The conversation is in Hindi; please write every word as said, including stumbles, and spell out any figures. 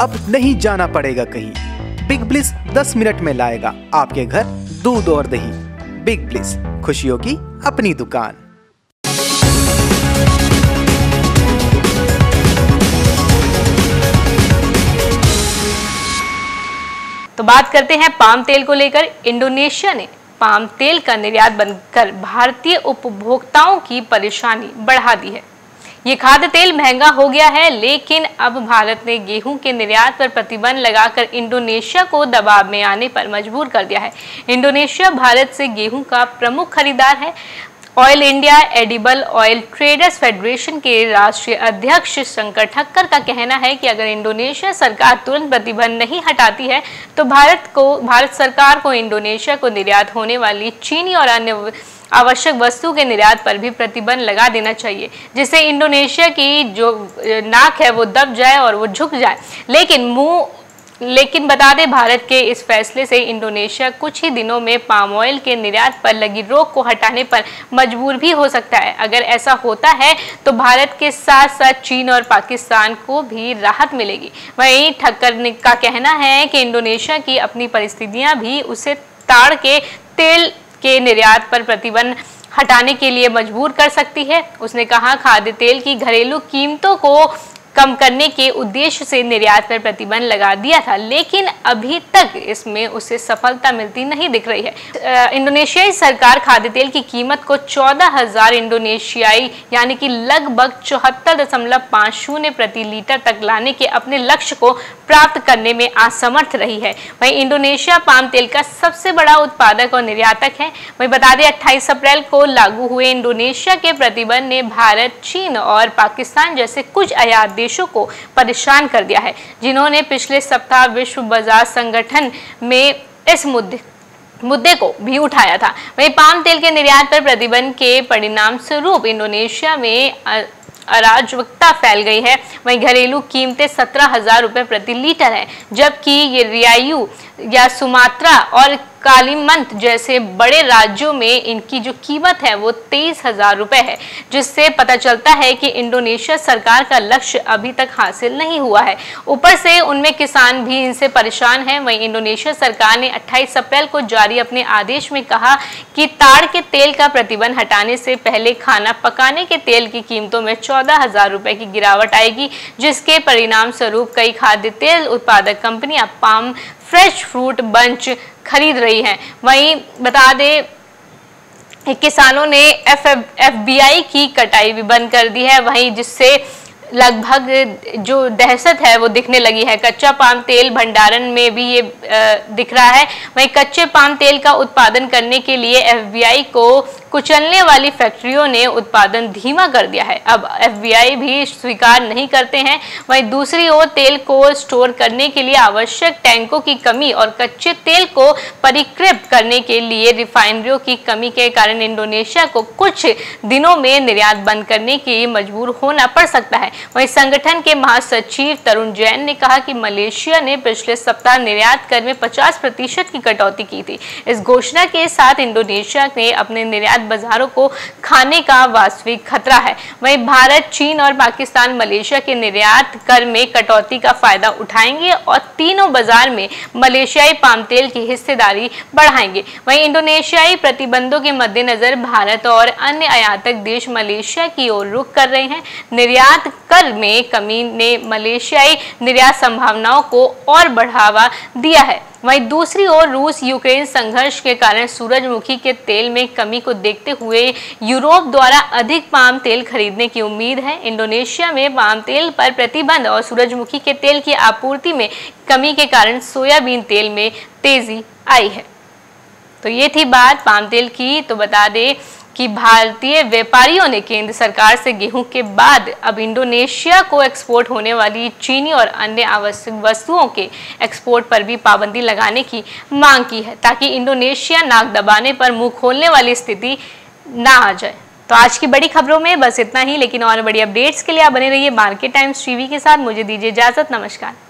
अब नहीं जाना पड़ेगा कहीं। बिग ब्लिस दस मिनट में लाएगा आपके घर दूध और दही। बिग ब्लिस, खुशियों की अपनी दुकान। तो बात करते हैं पाम तेल को लेकर। इंडोनेशिया ने पाम तेल का निर्यात बंद कर भारतीय उपभोक्ताओं की परेशानी बढ़ा दी है। ये खाद्य तेल महंगा हो गया है, लेकिन अब भारत ने गेहूं के निर्यात पर प्रतिबंध लगाकर इंडोनेशिया को दबाव में आने पर मजबूर कर दिया है। इंडोनेशिया भारत से गेहूं का प्रमुख खरीदार है। Oil India edible oil traders federation के राष्ट्रीय अध्यक्ष शंकर ठक्कर का कहना है कि अगर इंडोनेशिया सरकार तुरंत प्रतिबंध नहीं हटाती है तो भारत को भारत सरकार को इंडोनेशिया को निर्यात होने वाली चीनी और अन्य आवश्यक वस्तु के निर्यात पर भी प्रतिबंध लगा देना चाहिए, जिससे इंडोनेशिया की जो नाक है वो दब जाए और वो झुक जाए। लेकिन मुँह लेकिन बता दें, भारत के इस फैसले से इंडोनेशिया कुछ ही दिनों में पाम ऑयल के निर्यात पर लगी रोक को हटाने पर मजबूर भी हो सकता है। अगर ऐसा होता है तो भारत के साथ साथ चीन और पाकिस्तान को भी राहत मिलेगी। वहीं ठक्कर का कहना है कि इंडोनेशिया की अपनी परिस्थितियां भी उसे ताड़ के तेल के निर्यात पर प्रतिबंध हटाने के लिए मजबूर कर सकती है। उसने कहा, खाद्य तेल की घरेलू कीमतों को कम करने के उद्देश्य से निर्यात पर प्रतिबंध लगा दिया था, लेकिन अभी तक इसमें उसे सफलता मिलती नहीं दिख रही है। इंडोनेशियाई सरकार खाद्य तेल की कीमत को चौदह हज़ार इंडोनेशियाई यानी कि लगभग चौहत्तर दशमलव पाँच शून्य प्रति लीटर तक लाने के अपने लक्ष्य को प्राप्त करने में असमर्थ रही है। वहीं इंडोनेशिया पाम तेल का सबसे बड़ा उत्पादक और निर्यातक है। वहीं बता दें, अट्ठाईस अप्रैल को लागू हुए इंडोनेशिया के प्रतिबंध ने भारत, चीन और पाकिस्तान जैसे कुछ आयात देशों को परेशान कर दिया है, जिन्होंने पिछले सप्ताह विश्व बाजार संगठन में इस मुद्दे मुद्दे को भी उठाया था। वहीं पाम तेल के निर्यात पर प्रतिबंध के परिणाम स्वरूप इंडोनेशिया में अराजकता फैल गई है। वहीं घरेलू कीमतें सत्रह हजार रुपये प्रति लीटर है, जबकि ये रियायू या सुमात्रा और कालीमंत जैसे बड़े राज्यों में इनकी जो कीमत है वो तेईस हजार रुपये है, जिससे पता चलता है कि इंडोनेशिया सरकार का लक्ष्य अभी तक हासिल नहीं हुआ है। ऊपर से उनमें किसान भी इनसे परेशान हैं। वहीं इंडोनेशिया सरकार ने अट्ठाईस अप्रैल को जारी अपने आदेश में कहा कि ताड़ के तेल का प्रतिबंध हटाने से पहले खाना पकाने के तेल की कीमतों में चौदह हजार रुपये की गिरावट आएगी, जिसके परिणाम स्वरूप कई खाद्य तेल उत्पादक कंपनियां पाम फ्रेश फ्रूट बंच खरीद रही हैं। वहीं बता दें, किसानों ने एफ एफबीआई की कटाई भी बंद कर दी है, वहीं जिससे लगभग जो दहशत है वो दिखने लगी है। कच्चा पाम तेल भंडारण में भी ये दिख रहा है। वहीं कच्चे पाम तेल का उत्पादन करने के लिए एफबीआई को कुचलने वाली फैक्ट्रियों ने उत्पादन धीमा कर दिया है। अब एफबीआई भी स्वीकार नहीं करते हैं। वहीं दूसरी ओर तेल को स्टोर करने के लिए आवश्यक टैंकों की कमी और कच्चे तेल को परिक्रय करने के लिए रिफाइनरियों की कमी के कारण इंडोनेशिया को कुछ दिनों में निर्यात बंद करने के मजबूर होना पड़ सकता है। वहीं संगठन के महासचिव तरुण जैन ने कहा कि मलेशिया ने पिछले सप्ताह निर्यात कर में पचास प्रतिशत की कटौती की थी। इस घोषणा के साथ इंडोनेशिया ने अपने निर्यात बाजारों को खाने का वास्तविक खतरा है। वहीं भारत, चीन और पाकिस्तान मलेशिया के निर्यात कर में कटौती का फायदा उठाएंगे और तीनों बाजार में मलेशियाई पाम तेल की हिस्सेदारी बढ़ाएंगे। वहीं इंडोनेशियाई प्रतिबंधों के मद्देनजर भारत और अन्य आयातक देश मलेशिया की ओर रुख कर रहे हैं। निर्यात कर में कमी ने मलेशियाई निर्यात संभावनाओं को और बढ़ावा दिया है। वहीं दूसरी ओर रूस यूक्रेन संघर्ष के कारण सूरजमुखी के तेल में कमी को देखते हुए यूरोप द्वारा अधिक पाम तेल खरीदने की उम्मीद है। इंडोनेशिया में पाम तेल पर प्रतिबंध और सूरजमुखी के तेल की आपूर्ति में कमी के कारण सोयाबीन तेल में तेजी आई है। तो ये थी बात पाम तेल की। तो बता दें कि भारतीय व्यापारियों ने केंद्र सरकार से गेहूं के बाद अब इंडोनेशिया को एक्सपोर्ट होने वाली चीनी और अन्य आवश्यक वस्तुओं के एक्सपोर्ट पर भी पाबंदी लगाने की मांग की है, ताकि इंडोनेशिया नाक दबाने पर मुंह खोलने वाली स्थिति ना आ जाए। तो आज की बड़ी खबरों में बस इतना ही, लेकिन और बड़ी अपडेट्स के लिए आप बने रहिए मार्केट टाइम्स टीवी के साथ। मुझे दीजिए इजाजत, नमस्कार।